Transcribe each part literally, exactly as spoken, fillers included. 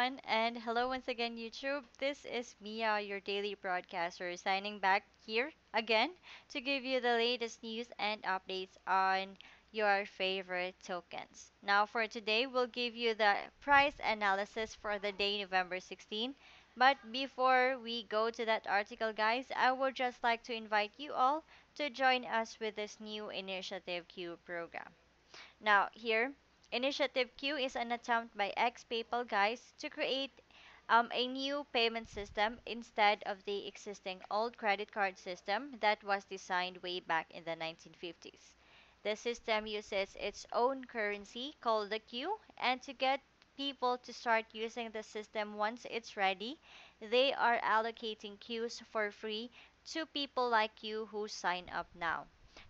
everyone, and hello once again, YouTube. This is Mia, your daily broadcaster, signing back here again to give you the latest news and updates on your favorite tokens. Now for today, we'll give you the price analysis for the day, November sixteenth. But before we go to that article, guys, I would just like to invite you all to join us with this new Initiative Q program. Now here, Initiative Q is an attempt by ex-PayPal, guys, to create um, a new payment system instead of the existing old credit card system that was designed way back in the nineteen fifties. The system uses its own currency called the Q, and to get people to start using the system once it's ready, they are allocating Qs for free to people like you who sign up now.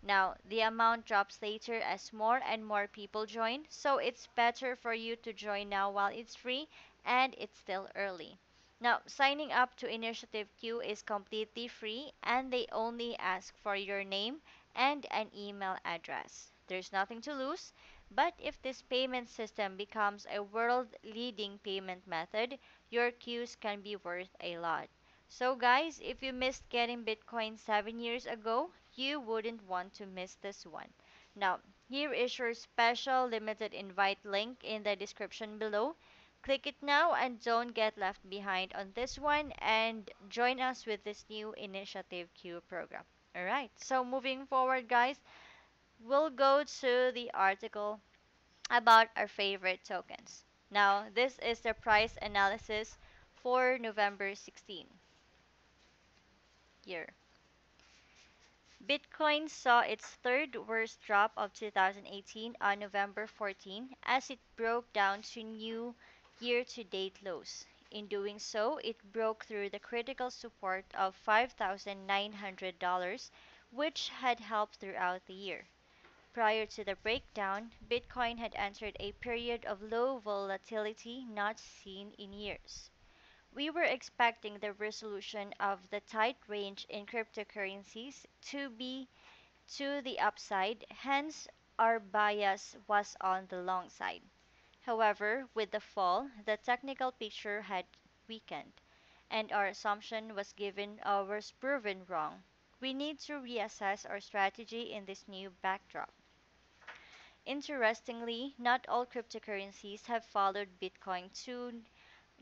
Now, the amount drops later as more and more people join, so it's better for you to join now while it's free and it's still early. Now, signing up to Initiative Q is completely free, and they only ask for your name and an email address. There's nothing to lose, but if this payment system becomes a world-leading payment method, your Qs can be worth a lot. So guys, if you missed getting Bitcoin seven years ago, you wouldn't want to miss this one. Now, here is your special limited invite link in the description below. Click it now and don't get left behind on this one, and join us with this new Initiative Q program. Alright, so moving forward, guys, we'll go to the article about our favorite tokens. Now, this is the price analysis for November sixteenth. Here, Bitcoin saw its third worst drop of two thousand eighteen on November fourteenth as it broke down to new year-to-date lows. In doing so, it broke through the critical support of five thousand nine hundred dollars, which had held throughout the year. Prior to the breakdown, Bitcoin had entered a period of low volatility not seen in years. We were expecting the resolution of the tight range in cryptocurrencies to be to the upside, hence our bias was on the long side. However, with the fall, the technical picture had weakened, and our assumption was given or was proven wrong. We need to reassess our strategy in this new backdrop. Interestingly, not all cryptocurrencies have followed Bitcoin to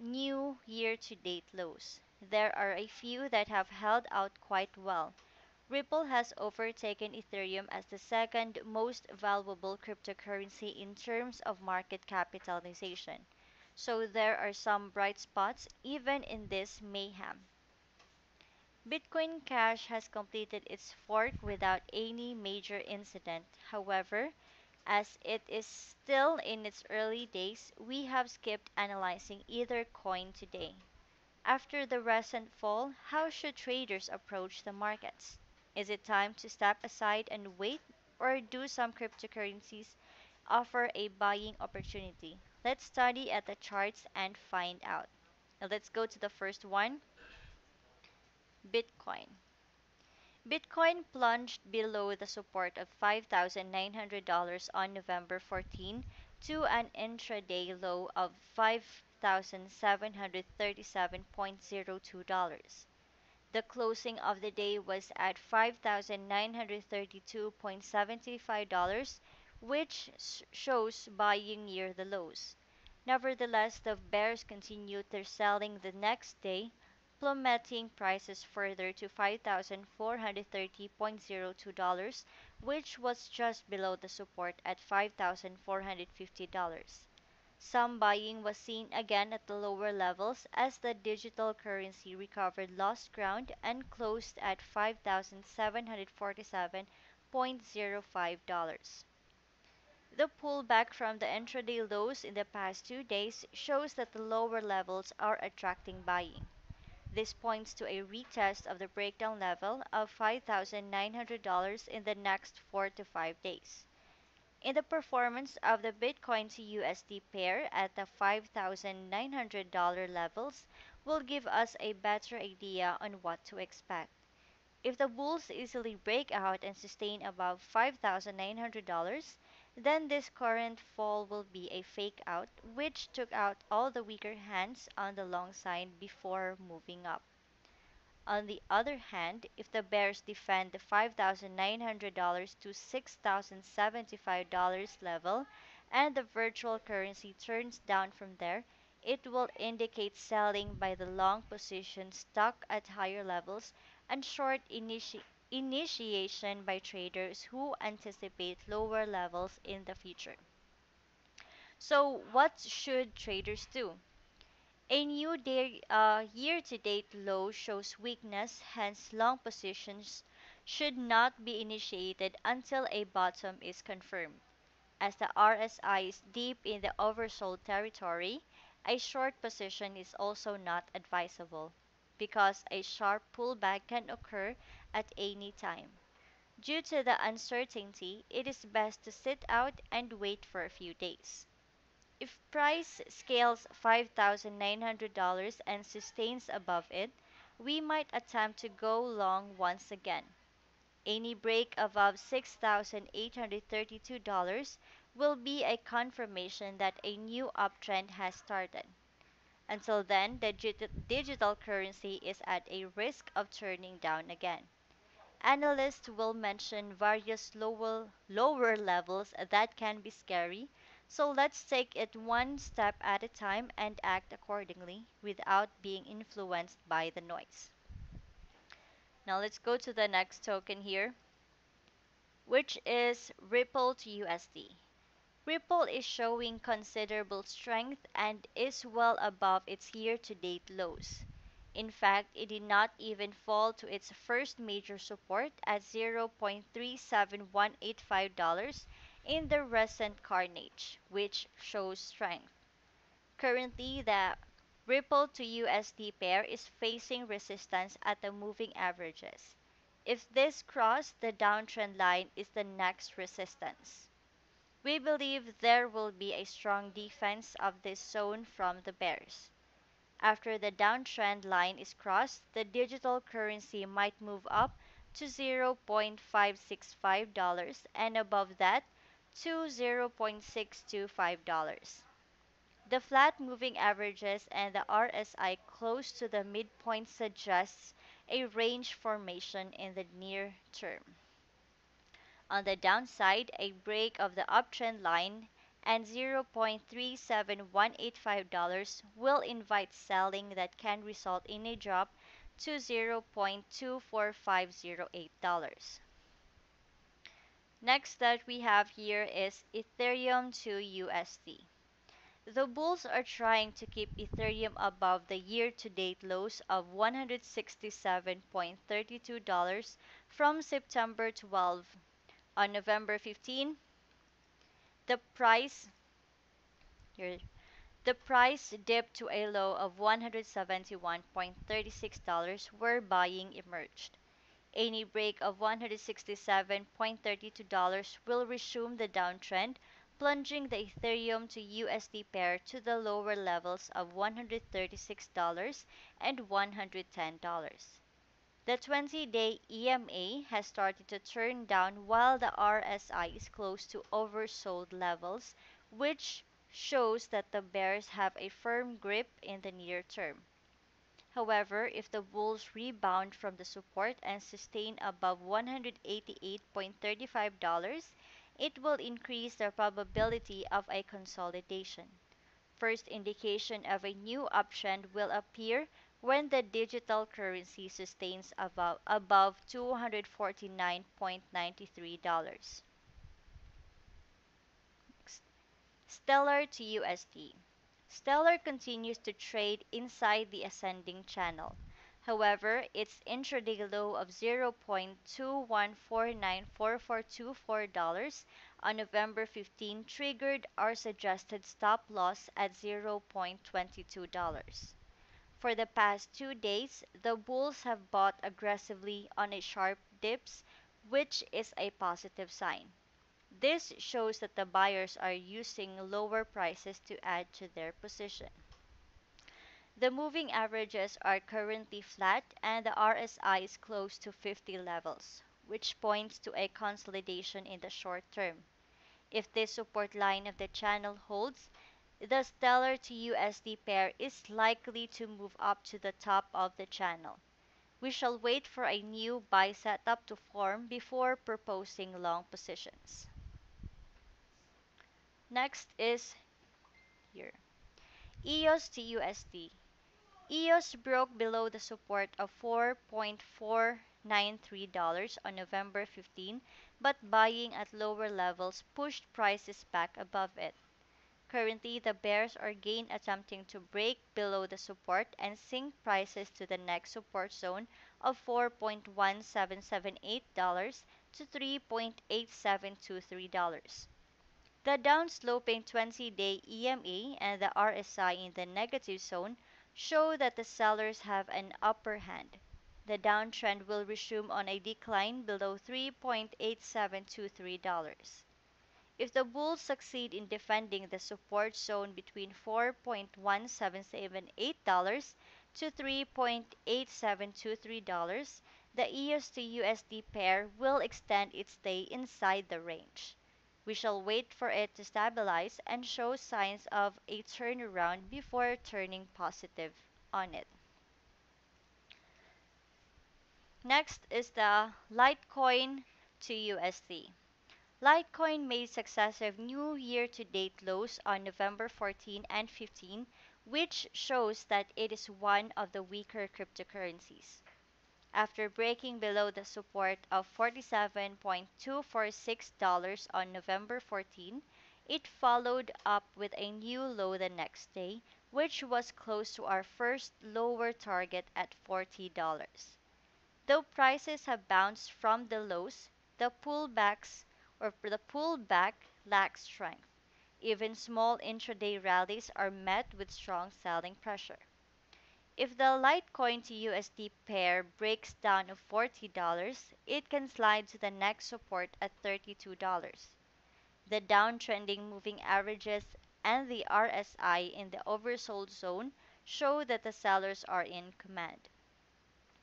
new year-to-date lows. There are a few that have held out quite well. Ripple has overtaken Ethereum as the second most valuable cryptocurrency in terms of market capitalization. So there are some bright spots even in this mayhem. Bitcoin Cash has completed its fork without any major incident. However, as it is still in its early days, we have skipped analyzing either coin today. After the recent fall, how should traders approach the markets? Is it time to step aside and wait, or do some cryptocurrencies offer a buying opportunity? Let's study at the charts and find out. Now let's go to the first one, Bitcoin. Bitcoin plunged below the support of five thousand nine hundred dollars on November fourteenth to an intraday low of five thousand seven hundred thirty-seven dollars and two cents. The closing of the day was at five thousand nine hundred thirty-two dollars and seventy-five cents, which shows buying near the lows. Nevertheless, the bears continued their selling the next day, plummeting prices further to five thousand four hundred thirty dollars and two cents, which was just below the support at five thousand four hundred fifty dollars. Some buying was seen again at the lower levels as the digital currency recovered lost ground and closed at five thousand seven hundred forty-seven dollars and five cents. The pullback from the intraday lows in the past two days shows that the lower levels are attracting buying. This points to a retest of the breakdown level of five thousand nine hundred dollars in the next four to five days. In the performance of the Bitcoin to U S D pair at the five thousand nine hundred dollars levels will give us a better idea on what to expect. If the bulls easily break out and sustain above five thousand nine hundred dollars, then this current fall will be a fake out, which took out all the weaker hands on the long side before moving up. On the other hand, if the bears defend the five thousand nine hundred dollars to six thousand seventy-five dollars level and the virtual currency turns down from there, it will indicate selling by the long position stuck at higher levels and short initi initiation by traders who anticipate lower levels in the future. So what should traders do? A new day, uh, year-to-date low shows weakness, hence long positions should not be initiated until a bottom is confirmed. As the R S I is deep in the oversold territory, a short position is also not advisable because a sharp pullback can occur at any time. Due to the uncertainty, it is best to sit out and wait for a few days. If price scales five thousand nine hundred dollars and sustains above it, we might attempt to go long once again. Any break above six thousand eight hundred thirty-two dollars will be a confirmation that a new uptrend has started. Until then, the digital currency is at a risk of turning down again. Analysts will mention various lower, lower levels that can be scary, so let's take it one step at a time and act accordingly without being influenced by the noise. Now let's go to the next token here, which is Ripple to U S D. Ripple is showing considerable strength and is well above its year-to-date lows. In fact, it did not even fall to its first major support at zero point three seven one eight five dollars in the recent carnage, which shows strength. Currently, the Ripple to U S D pair is facing resistance at the moving averages. If this crosses, the downtrend line is the next resistance. We believe there will be a strong defense of this zone from the bears. After the downtrend line is crossed, the digital currency might move up to zero point five six five dollars and above that to zero point six two five dollars. The flat moving averages and the R S I close to the midpoint suggests a range formation in the near term. On the downside, a break of the uptrend line and zero point three seven one eight five dollars will invite selling that can result in a drop to zero point two four five zero eight dollars. Next that we have here is Ethereum to U S D. The bulls are trying to keep Ethereum above the year-to-date lows of one hundred sixty-seven dollars and thirty-two cents from September twelfth. On November fifteenth, the price here, the price dipped to a low of one hundred seventy-one dollars and thirty-six cents where buying emerged. Any break of one hundred sixty-seven dollars and thirty-two cents will resume the downtrend, plunging the Ethereum to U S D pair to the lower levels of one hundred thirty-six dollars and one hundred ten dollars. The twenty-day E M A has started to turn down while the R S I is close to oversold levels, which shows that the bears have a firm grip in the near term. However, if the bulls rebound from the support and sustain above one hundred eighty-eight dollars and thirty-five cents, it will increase the probability of a consolidation. First indication of a new uptrend will appear when the digital currency sustains above, above two hundred forty-nine dollars and ninety-three cents. Stellar to U S D. Stellar continues to trade inside the ascending channel. However, its intraday low of zero point two one four nine four four two four dollars on November fifteenth triggered our suggested stop loss at zero point two two dollars. For the past two days, the bulls have bought aggressively on a sharp dips, which is a positive sign. This shows that the buyers are using lower prices to add to their position. The moving averages are currently flat and the R S I is close to fifty levels, which points to a consolidation in the short term. If this support line of the channel holds, the Stellar to U S D pair is likely to move up to the top of the channel. We shall wait for a new buy setup to form before proposing long positions. Next is here, E O S to U S D. E O S broke below the support of four point four nine three dollars on November fifteenth, but buying at lower levels pushed prices back above it. Currently, the bears are again attempting to break below the support and sink prices to the next support zone of four point one seven seven eight dollars to three point eight seven two three dollars. The downsloping twenty-day E M A and the R S I in the negative zone show that the sellers have an upper hand. The downtrend will resume on a decline below three point eight seven two three dollars. If the bulls succeed in defending the support zone between four point one seven seven eight dollars to three point eight seven two three dollars, the E O S to U S D pair will extend its stay inside the range. We shall wait for it to stabilize and show signs of a turnaround before turning positive on it. Next is the Litecoin to U S D. Litecoin made successive new year-to-date lows on November fourteenth and fifteenth, which shows that it is one of the weaker cryptocurrencies. After breaking below the support of forty-seven point two four six dollars on November fourteenth, it followed up with a new low the next day, which was close to our first lower target at forty dollars. Though prices have bounced from the lows, the pullbacks or the pullback lacks strength. Even small intraday rallies are met with strong selling pressure. If the Litecoin to U S D pair breaks down of forty dollars, it can slide to the next support at thirty-two dollars. The downtrending moving averages and the R S I in the oversold zone show that the sellers are in command.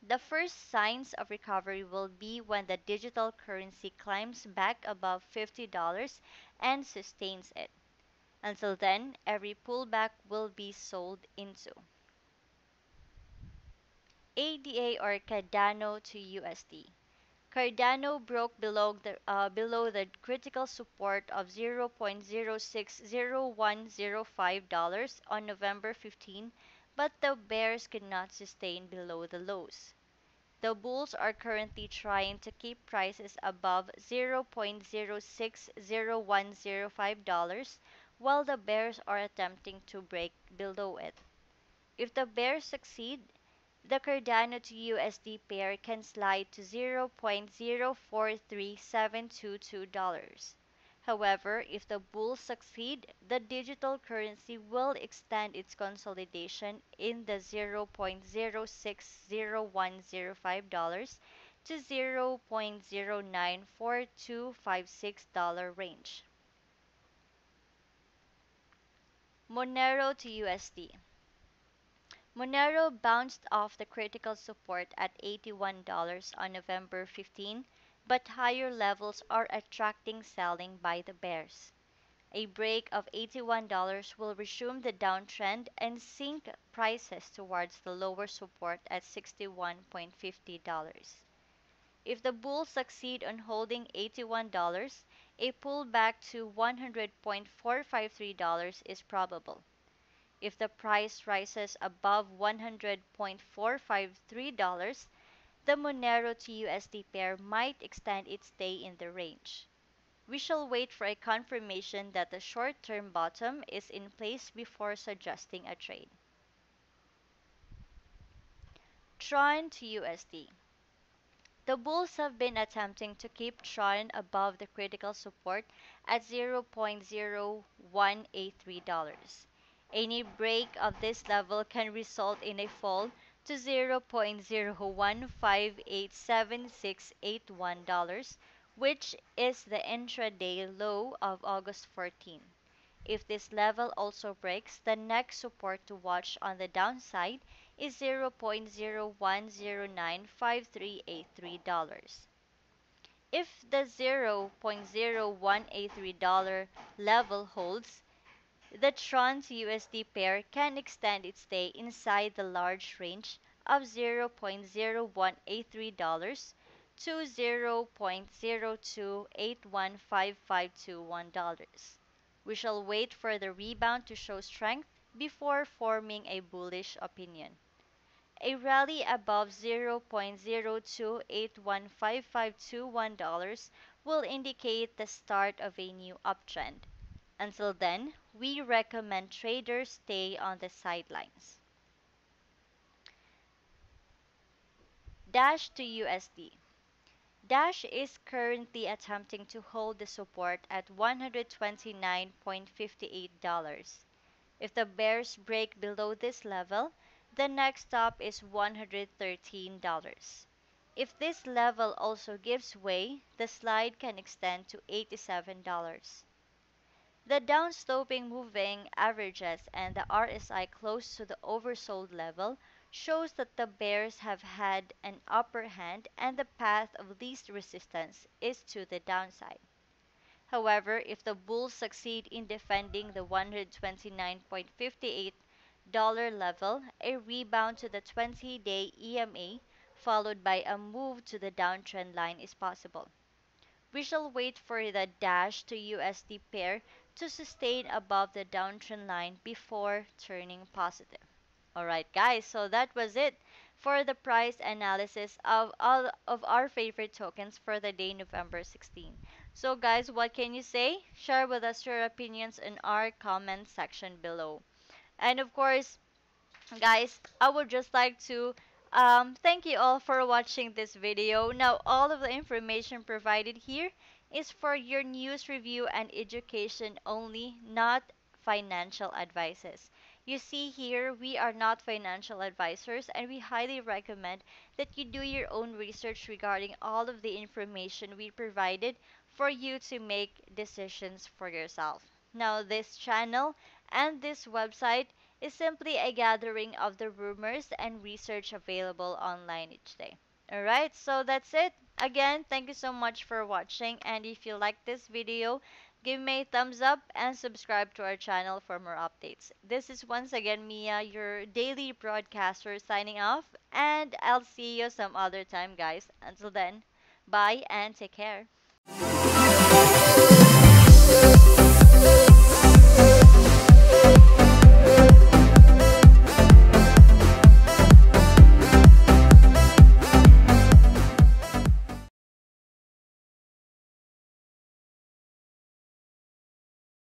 The first signs of recovery will be when the digital currency climbs back above fifty dollars and sustains it. Until then, every pullback will be sold into. A D A or Cardano to U S D. Cardano broke below the, uh, below the critical support of zero point zero six zero one zero five dollars on November fifteenth, but the bears could not sustain below the lows. The bulls are currently trying to keep prices above zero point zero six zero one zero five dollars, while the bears are attempting to break below it. If the bears succeed, the Cardano to U S D pair can slide to zero point zero four three seven two two dollars. However, if the bulls succeed, the digital currency will extend its consolidation in the zero point zero six zero one zero five dollars to zero point zero nine four two five six dollars range. Monero to U S D. Monero bounced off the critical support at eighty-one dollars on November fifteenth, but higher levels are attracting selling by the bears. A break of eighty-one dollars will resume the downtrend and sink prices towards the lower support at sixty-one dollars and fifty cents. If the bulls succeed on holding eighty-one dollars, a pullback to one hundred dollars and forty-five cents is probable. If the price rises above one hundred dollars and four hundred fifty-three cents, the Monero to U S D pair might extend its stay in the range. We shall wait for a confirmation that the short-term bottom is in place before suggesting a trade. TRON to U S D. The bulls have been attempting to keep TRON above the critical support at zero point zero one eight three dollars. Any break of this level can result in a fall to zero point zero one five eight seven six eight one dollars, which is the intraday low of August fourteenth. If this level also breaks, the next support to watch on the downside is zero point zero one zero nine five three eight three dollars. If the zero point zero one eight three dollar level holds, the Tron to U S D pair can extend its stay inside the large range of zero point zero one eight three dollars to zero point zero two eight one five five two one dollars. We shall wait for the rebound to show strength before forming a bullish opinion. A rally above zero point zero two eight one five five two one dollars will indicate the start of a new uptrend. Until then, we recommend traders stay on the sidelines. Dash to U S D. Dash is currently attempting to hold the support at one hundred twenty-nine point five eight dollars. If the bears break below this level, the next stop is one hundred thirteen dollars. If this level also gives way, the slide can extend to eighty-seven dollars. The downsloping moving averages and the R S I close to the oversold level shows that the bears have had an upper hand and the path of least resistance is to the downside. However, if the bulls succeed in defending the one hundred twenty-nine point five eight dollar level, a rebound to the twenty-day E M A followed by a move to the downtrend line is possible. We shall wait for the dash to U S D pair to sustain above the downtrend line before turning positive. Alright guys, so that was it for the price analysis of all of our favorite tokens for the day November sixteenth. So guys, what can you say? Share with us your opinions in our comment section below. And of course, guys, I would just like to Um, thank you all for watching this video. Now, all of the information provided here is for your news review and education only, not financial advices. You see here, we are not financial advisors and we highly recommend that you do your own research regarding all of the information we provided for you to make decisions for yourself. Now, this channel and this website is simply a gathering of the rumors and research available online each day. Alright, so that's it. Again, thank you so much for watching, and if you like this video, give me a thumbs up and subscribe to our channel for more updates. This is once again Mia, your daily broadcaster, signing off, and I'll see you some other time guys. Until then, bye and take care.